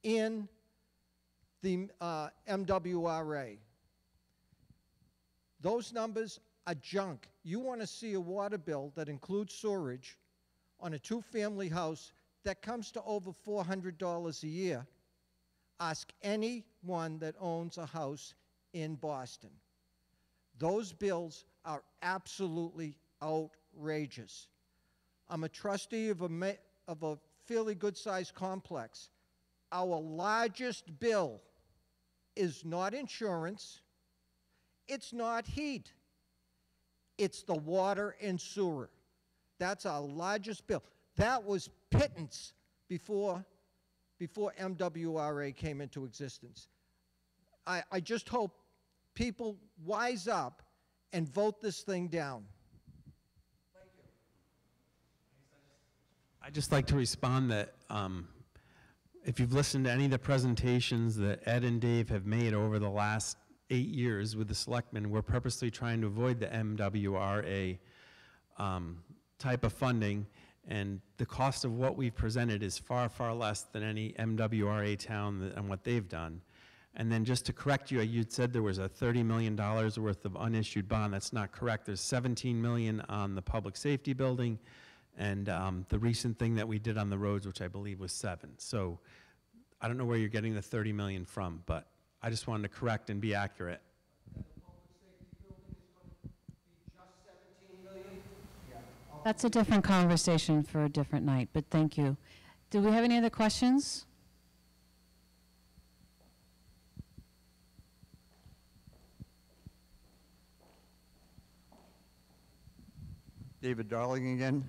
in the MWRA. Those numbers are junk. You want to see a water bill that includes sewerage on a two-family house that comes to over $400 a year, ask anyone that owns a house in Boston. Those bills are absolutely outrageous. I'm a trustee of a fairly good-sized complex. Our largest bill is not insurance. It's not heat. It's the water and sewer. That's our largest bill. That was pittance before MWRA came into existence. I just hope people wise up and vote this thing down. Thank you. I'd just like to respond that if you've listened to any of the presentations that Ed and Dave have made over the last 8 years with the selectmen, we're purposely trying to avoid the MWRA type of funding, and the cost of what we've presented is far, far less than any MWRA town and what they've done. And then just to correct you, you'd said there was a $30 million worth of unissued bond. That's not correct. There's $17 million on the public safety building, and the recent thing that we did on the roads, which I believe was 7. So I don't know where you're getting the $30 million from, but I just wanted to correct and be accurate. That's a different conversation for a different night, but thank you. Do we have any other questions? David Darling again.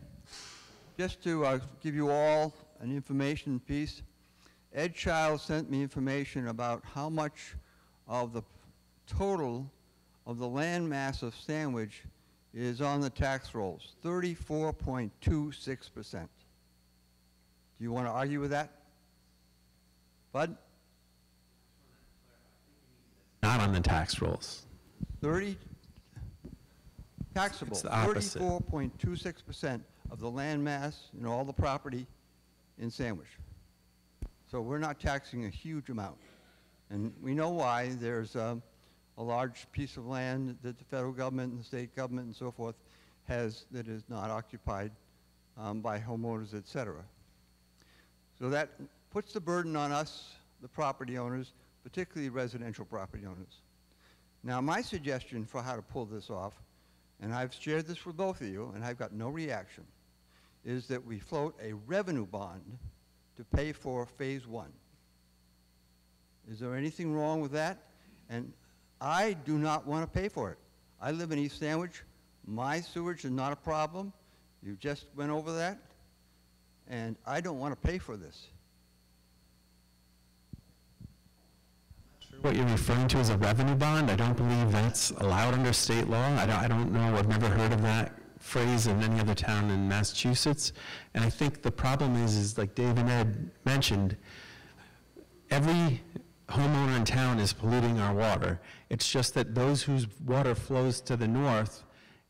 Just to give you all an information piece, Ed Child sent me information about how much of the total of the land mass of Sandwich is on the tax rolls, 34.26%. Do you want to argue with that? Bud? Not on the tax rolls. 30 taxable, 34.26% of the land mass and all the property in Sandwich. So we're not taxing a huge amount. And we know why. There's a large piece of land that the federal government and the state government and so forth has that is not occupied by homeowners, et cetera. So that puts the burden on us, the property owners, particularly residential property owners. Now my suggestion for how to pull this off, and I've shared this with both of you and I've got no reaction, is that we float a revenue bond to pay for phase one. Is there anything wrong with that? And I do not want to pay for it. I live in East Sandwich. My sewage is not a problem. You just went over that. And I don't want to pay for this. What you're referring to is a revenue bond. I don't believe that's allowed under state law. I don't know. I've never heard of that phrase in any other town in Massachusetts. And I think the problem is like Dave and Ed mentioned, every homeowner in town is polluting our water. It's just that those whose water flows to the north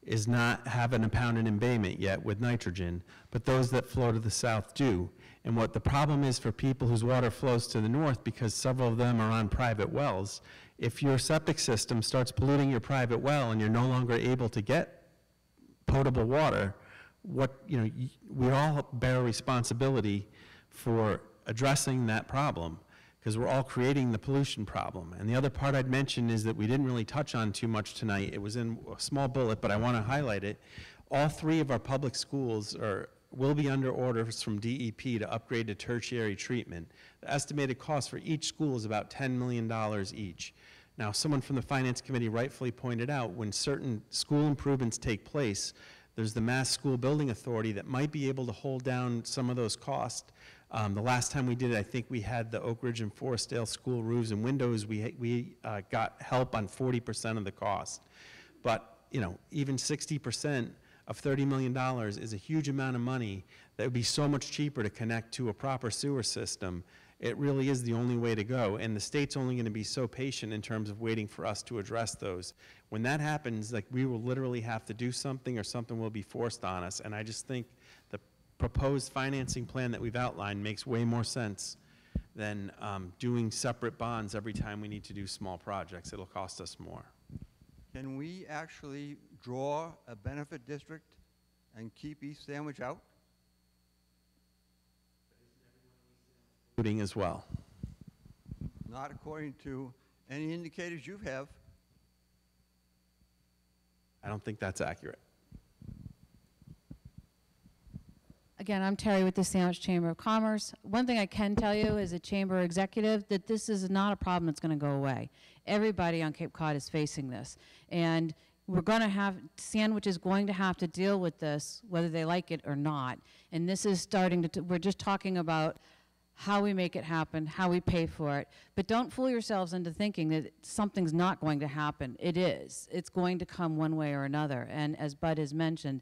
is not having a pound in embayment yet with nitrogen, but those that flow to the south do. And what the problem is for people whose water flows to the north, because several of them are on private wells, if your septic system starts polluting your private well and you're no longer able to get potable water, what, you know, we all bear responsibility for addressing that problem, because we're all creating the pollution problem. And the other part I'd mention is that we didn't really touch on too much tonight. It was in a small bullet, but I want to highlight it. All three of our public schools will be under orders from DEP to upgrade to tertiary treatment. The estimated cost for each school is about $10 million each. Now, someone from the Finance Committee rightfully pointed out, when certain school improvements take place, there's the Mass School Building Authority that might be able to hold down some of those costs. The last time we did it, I think we had the Oak Ridge and Forestdale school roofs and windows. We got help on 40% of the cost. But, you know, even 60% of $30 million is a huge amount of money that would be so much cheaper to connect to a proper sewer system. It really is the only way to go. And the state's only going to be so patient in terms of waiting for us to address those. When that happens, like, we will literally have to do something or something will be forced on us. And I just think proposed financing plan that we've outlined makes way more sense than doing separate bonds every time we need to do small projects. It'll cost us more. Can we actually draw a benefit district and keep East Sandwich out? Including as well. Not according to any indicators you have. I don't think that's accurate. Again, I'm Terry with the Sandwich Chamber of Commerce. One thing I can tell you as a chamber executive that this is not a problem that's going to go away. Everybody on Cape Cod is facing this. And we're going to have, Sandwich is going to have to deal with this whether they like it or not. And this is starting to, we're just talking about how we make it happen, how we pay for it. But don't fool yourselves into thinking that something's not going to happen. It is. It's going to come one way or another. And as Bud has mentioned,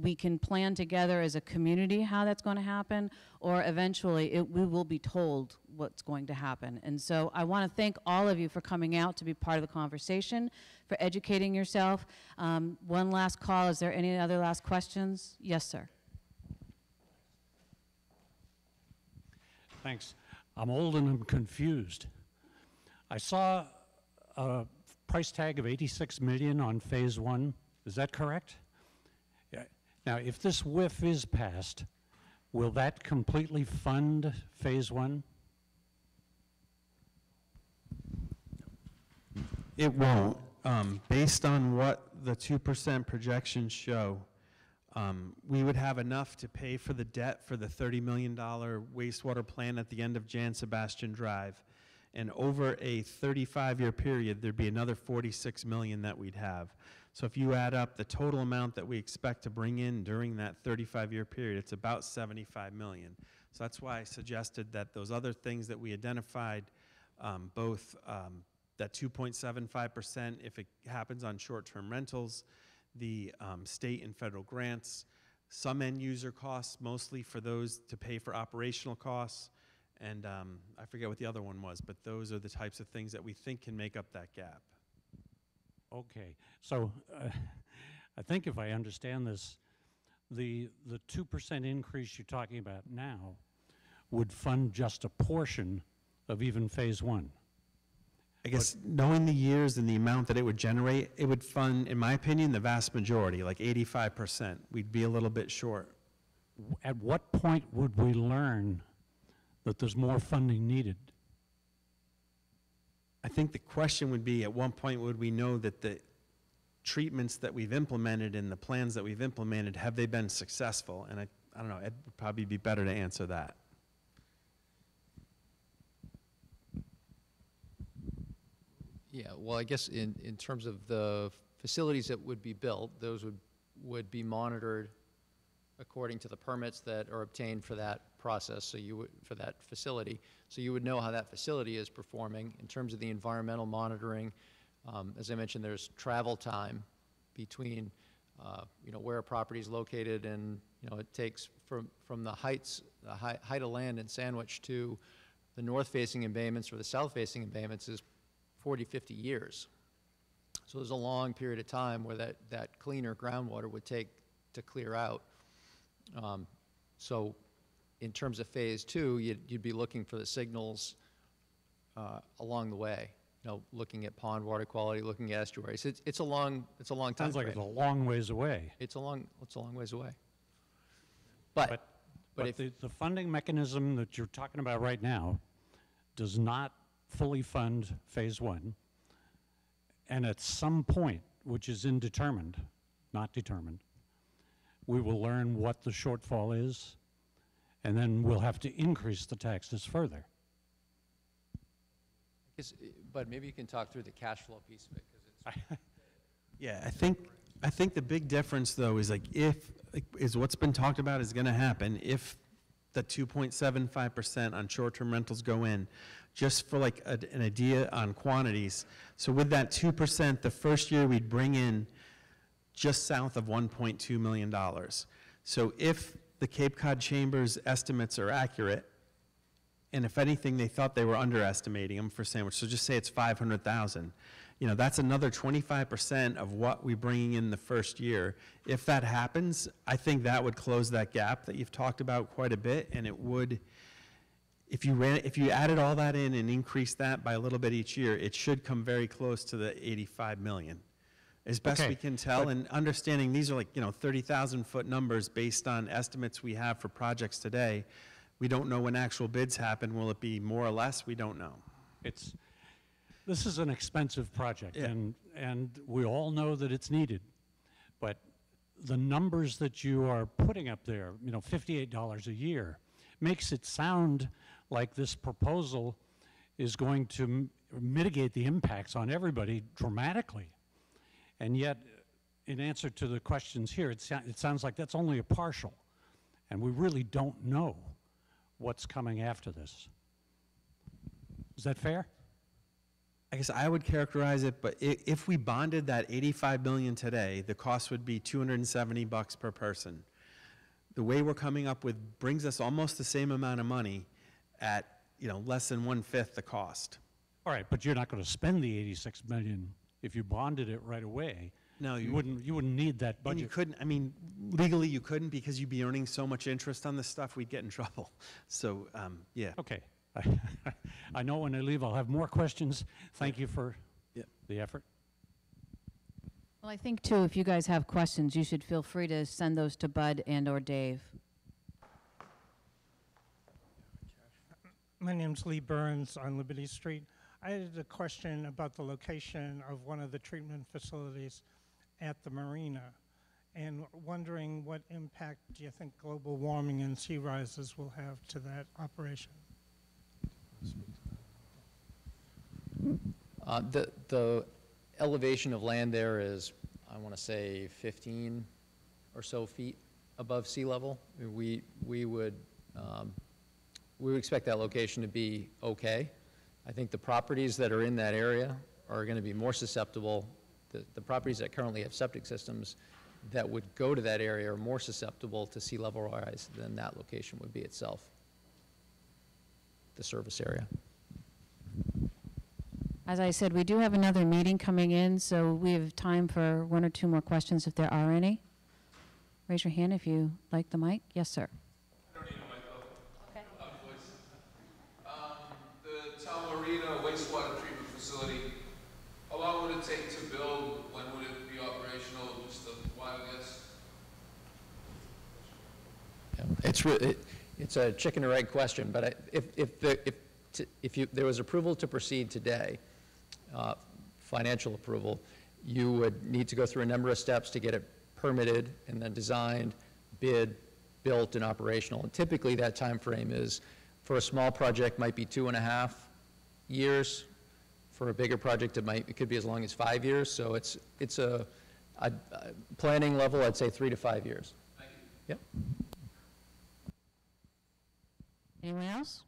we can plan together as a community how that's going to happen, or eventually we will be told what's going to happen. And so I want to thank all of you for coming out to be part of the conversation, for educating yourself. One last call. Is there any other last questions? Yes, sir. Thanks. I'm old and I'm confused. I saw a price tag of $86 million on phase one. Is that correct? Now, if this WIF is passed, will that completely fund phase one? It won't. Based on what the 2% projections show, we would have enough to pay for the debt for the $30 million wastewater plant at the end of Jan Sebastian Drive. And over a 35-year period, there'd be another $46 million that we'd have. So if you add up the total amount that we expect to bring in during that 35-year period, it's about $75 million. So that's why I suggested that those other things that we identified, both that 2.75%, if it happens on short-term rentals, the state and federal grants, some end-user costs, mostly for those to pay for operational costs, and I forget what the other one was, but those are the types of things that we think can make up that gap. Okay, so I think if I understand this, the 2% increase you're talking about now would fund just a portion of even phase one. I guess, but knowing the years and the amount that it would generate, it would fund, in my opinion, the vast majority, like 85%. We'd be a little bit short. At what point would we learn that there's more funding needed? I think the question would be, at one point would we know that the treatments that we've implemented and the plans that we've implemented, have they been successful? And I don't know, Ed would probably be better to answer that. Yeah, well, I guess in terms of the facilities that would be built, those would be monitored according to the permits that are obtained for that process, so you would, for that facility. So you would know how that facility is performing in terms of the environmental monitoring. As I mentioned, there's travel time between, you know, where a property is located, and you know it takes from the heights, the height of land in Sandwich to the north-facing embayments or the south-facing embayments is 40, 50 years. So there's a long period of time where that cleaner groundwater would take to clear out. So in terms of phase two, you'd be looking for the signals along the way, you know, looking at pond water quality, looking at estuaries. It's a long time. Sounds like it's a long ways away. It's a long ways away. But if the funding mechanism that you're talking about right now does not fully fund phase one, and at some point, which is indetermined, not determined, we will learn what the shortfall is, and then we'll have to increase the taxes further. I guess, but maybe you can talk through the cash flow piece of it, 'cause it's yeah, I think the big difference though is like is what's been talked about is going to happen if the 2.75% on short-term rentals go in, just for like an idea on quantities. So with that 2%, the first year we'd bring in just south of $1.2 million. So if the Cape Cod Chamber's estimates are accurate, and if anything, they thought they were underestimating them for Sandwich, so just say it's 500,000. You know, that's another 25% of what we're bringing in the first year. If that happens, I think that would close that gap that you've talked about quite a bit, and it would, if you added all that in and increased that by a little bit each year, it should come very close to the 85 million. As best we can tell, and understanding these are like, you know, 30,000-foot numbers based on estimates we have for projects today. We don't know when actual bids happen. Will it be more or less? We don't know. This is an expensive project, yeah. And we all know that it's needed. But the numbers that you are putting up there, you know, $58 a year, makes it sound like this proposal is going to mitigate the impacts on everybody dramatically. And yet, in answer to the questions here, it sounds like that's only a partial, and we really don't know what's coming after this. Is that fair? I guess I would characterize it, but if we bonded that $85 million today, the cost would be $270 per person. The way we're coming up with brings us almost the same amount of money at, you know, less than 1/5 the cost. All right, but you're not going to spend the $86 million. If you bonded it right away, no, you wouldn't need that budget. And you couldn't. I mean, legally you couldn't, because you'd be earning so much interest on this stuff, we'd get in trouble. So, yeah. Okay. I know when I leave I'll have more questions. Thank you for the effort. Well, I think, too, if you guys have questions, you should feel free to send those to Bud and or Dave. My name's Lee Burns on Liberty Street. I had a question about the location of one of the treatment facilities at the marina, and wondering what impact do you think global warming and sea rises will have to that operation? The elevation of land there is, I want to say, 15 or so feet above sea level. We would expect that location to be okay. I think the properties that are in that area are going to be more susceptible. The properties that currently have septic systems that would go to that area are more susceptible to sea level rise than that location would be itself, the service area. As I said, we do have another meeting coming in, so we have time for one or two more questions if there are any. Raise your hand if you like the mic. Yes, sir. I don't need a microphone. Okay. The Talmarina wastewater treatment facility, how long would it take to build? When would it be operational? Just a wild guess. Yeah, it's a chicken or egg question, but if there was approval to proceed today, financial approval, you would need to go through a number of steps to get it permitted and then designed, bid, built, and operational. And typically that time frame is, for a small project, might be 2.5 years. For a bigger project, it could be as long as 5 years. So it's a planning level, I'd say 3 to 5 years. Thank you. Yep. Anyone else?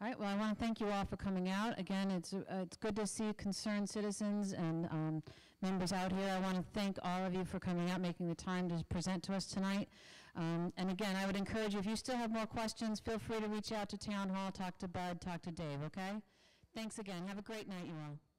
All right, well, I want to thank you all for coming out. Again, it's good to see concerned citizens and members out here. I want to thank all of you for coming out, making the time to present to us tonight. And again, I would encourage you, if you still have more questions, feel free to reach out to Town Hall, talk to Bud, talk to Dave, okay? Thanks again. Have a great night, you all.